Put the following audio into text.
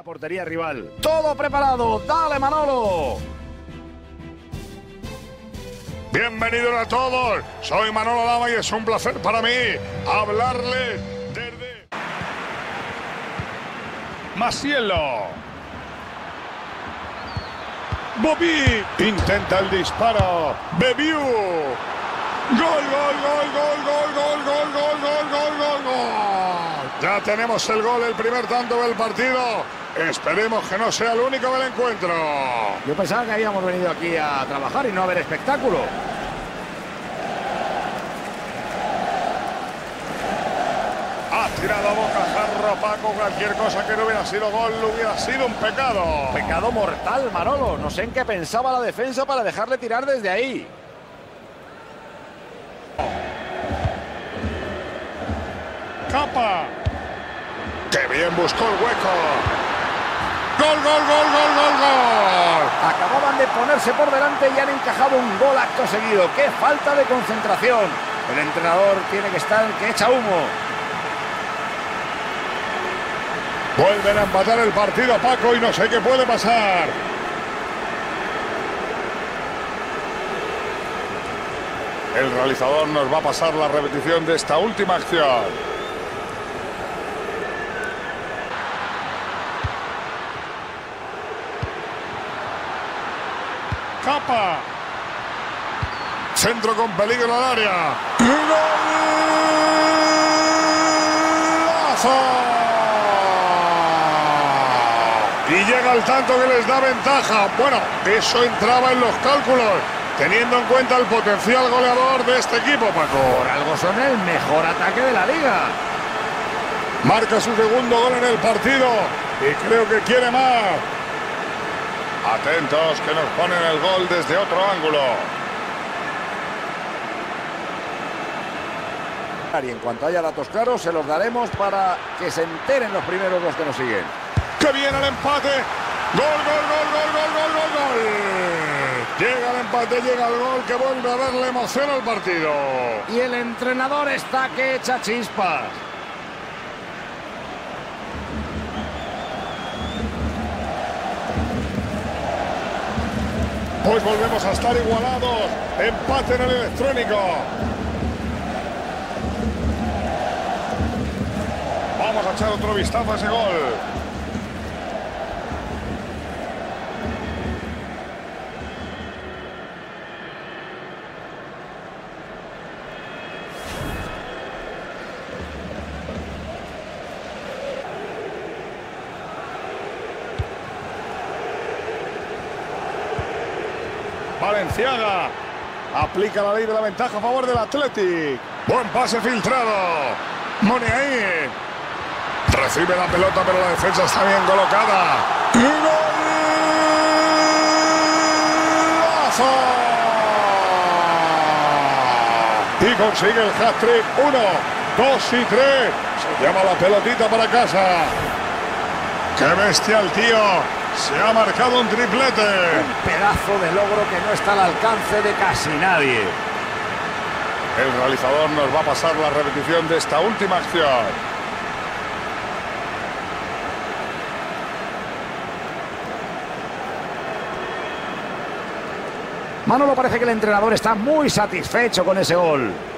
La portería rival. Todo preparado. Dale, Manolo. Bienvenidos a todos. Soy Manolo Lama y es un placer para mí hablarle desde... Macielo. Bobby. Intenta el disparo. Bebiu. Gol, gol, gol, gol, gol, gol, gol, gol, gol, gol, gol, gol. Ya tenemos el gol, el primer tanto del partido. Esperemos que no sea el único del encuentro. Yo pensaba que habíamos venido aquí a trabajar y no a ver espectáculo. Ha tirado a bocajarro Paco. Cualquier cosa que no hubiera sido gol hubiera sido un pecado. Pecado mortal, Manolo. No sé en qué pensaba la defensa para dejarle tirar desde ahí. Capa. ¡Qué bien buscó el hueco! ¡Gol, gol, gol, gol, gol, gol! Acababan de ponerse por delante y han encajado un gol acto seguido. ¡Qué falta de concentración! El entrenador tiene que estar que echa humo. Vuelven a empatar el partido, Paco, y no sé qué puede pasar. El realizador nos va a pasar la repetición de esta última acción. Capa. Centro con peligro al área. ¡Golazo! Y llega el tanto que les da ventaja. Bueno, eso entraba en los cálculos, teniendo en cuenta el potencial goleador de este equipo, Paco. Por algo son el mejor ataque de la liga. Marca su segundo gol en el partido y creo que quiere más. Atentos que nos ponen el gol desde otro ángulo. Y en cuanto haya datos claros se los daremos para que se enteren los primeros dos que nos siguen. ¡Qué bien el empate! ¡Gol, gol, gol, gol, gol, gol, gol, gol! Llega el empate, llega el gol que vuelve a darle emoción al partido. Y el entrenador está que echa chispas. Pues volvemos a estar igualados. Empate en el electrónico. Vamos a echar otro vistazo a ese gol. Valenciaga aplica la ley de la ventaja a favor del Atlético. Buen pase filtrado. Moni ahí. Recibe la pelota, pero la defensa está bien colocada. ¡Golazo! Y consigue el hat-trick. 1, 2 y 3. Se llama la pelotita para casa. ¡Qué bestia el tío! Se ha marcado un triplete. Un pedazo de logro que no está al alcance de casi nadie. El realizador nos va a pasar la repetición de esta última acción. Manolo, parece que el entrenador está muy satisfecho con ese gol.